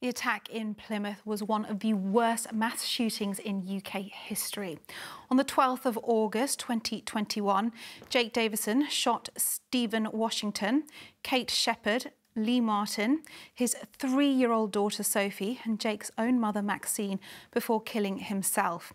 The attack in Plymouth was one of the worst mass shootings in UK history. On the 12th of August 2021, Jake Davison shot Stephen Washington, Kate Shepherd, Lee Martin, his 3-year-old daughter Sophie and Jake's own mother Maxine before killing himself.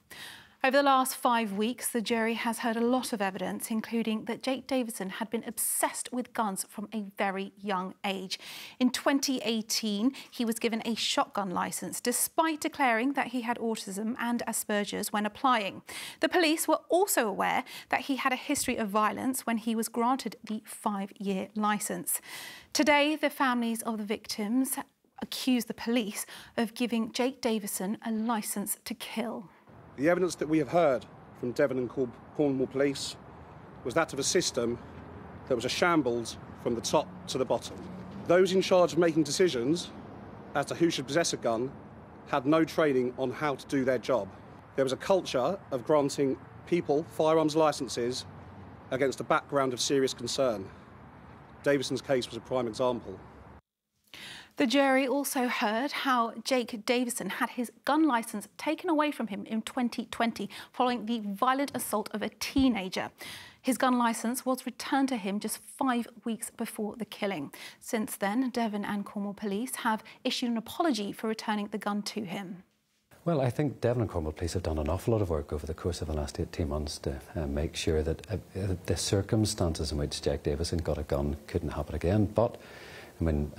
Over the last 5 weeks, the jury has heard a lot of evidence, including that Jake Davison had been obsessed with guns from a very young age. In 2018, he was given a shotgun licence, despite declaring that he had autism and Asperger's when applying. The police were also aware that he had a history of violence when he was granted the 5-year licence. Today, the families of the victims accused the police of giving Jake Davison a licence to kill. The evidence that we have heard from Devon and Cornwall Police was that of a system that was a shambles from the top to the bottom. Those in charge of making decisions as to who should possess a gun had no training on how to do their job. There was a culture of granting people firearms licences against a background of serious concern. Davison's case was a prime example. The jury also heard how Jake Davison had his gun licence taken away from him in 2020 following the violent assault of a teenager. His gun licence was returned to him just 5 weeks before the killing. Since then, Devon and Cornwall Police have issued an apology for returning the gun to him. Well, I think Devon and Cornwall Police have done an awful lot of work over the course of the last 18 months to make sure that the circumstances in which Jake Davison got a gun couldn't happen again. But I mean,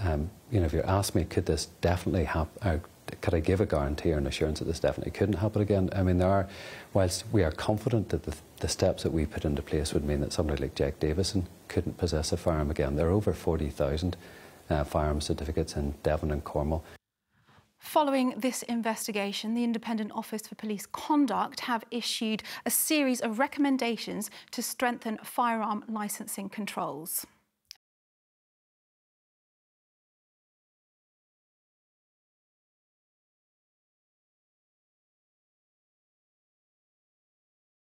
you know, if you ask me, could this definitely happen? Could I give a guarantee or an assurance that this definitely couldn't happen again? I mean, there are, whilst we are confident that the steps that we put into place would mean that somebody like Jake Davison couldn't possess a firearm again. There are over 40,000 firearm certificates in Devon and Cornwall. Following this investigation, the Independent Office for Police Conduct have issued a series of recommendations to strengthen firearm licensing controls.